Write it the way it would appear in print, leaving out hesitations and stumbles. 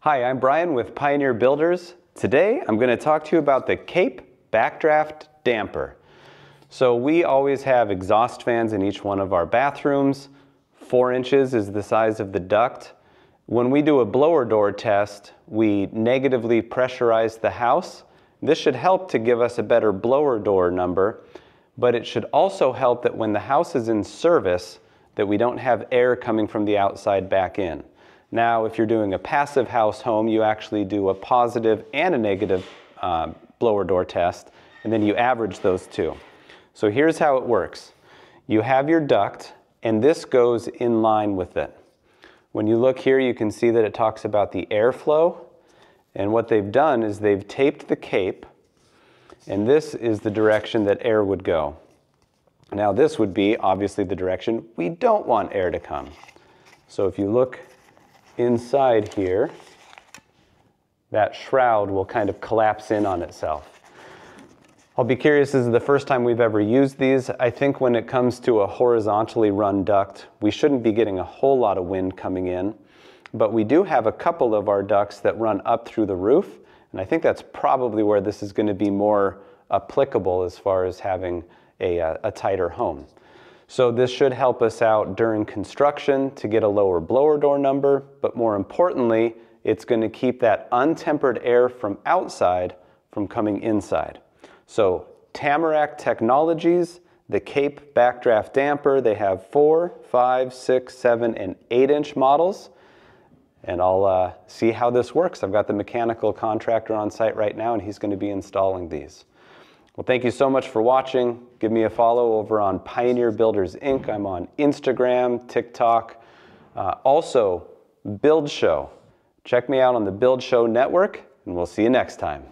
Hi, I'm Brian with Pioneer Builders. Today I'm going to talk to you about the Cape Backdraft Damper. So we always have exhaust fans in each one of our bathrooms. 4 inches is the size of the duct. When we do a blower door test, we negatively pressurize the house. This should help to give us a better blower door number, but it should also help that when the house is in service, that we don't have air coming from the outside back in. Now, if you're doing a passive house home, you actually do a positive and a negative blower door test, and then you average those two. So here's how it works. You have your duct, and this goes in line with it. When you look here, you can see that it talks about the airflow, and what they've done is they've taped the cape, and this is the direction that air would go. Now, this would be, obviously, the direction we don't want air to come. So if you look inside here, that shroud will kind of collapse in on itself. I'll be curious, this is the first time we've ever used these. I think when it comes to a horizontally run duct, we shouldn't be getting a whole lot of wind coming in, but we do have a couple of our ducts that run up through the roof, and I think that's probably where this is going to be more applicable as far as having a tighter home. So this should help us out during construction to get a lower blower door number, but more importantly, it's going to keep that untempered air from outside from coming inside. So Tamarack Technologies, the Cape Backdraft Damper, they have 4, 5, 6, 7, and 8-inch models, and I'll see how this works. I've got the mechanical contractor on site right now, and he's going to be installing these. Well, thank you so much for watching. Give me a follow over on Pioneer Builders Inc. I'm on Instagram, TikTok. Also, Build Show. Check me out on the Build Show Network, and we'll see you next time.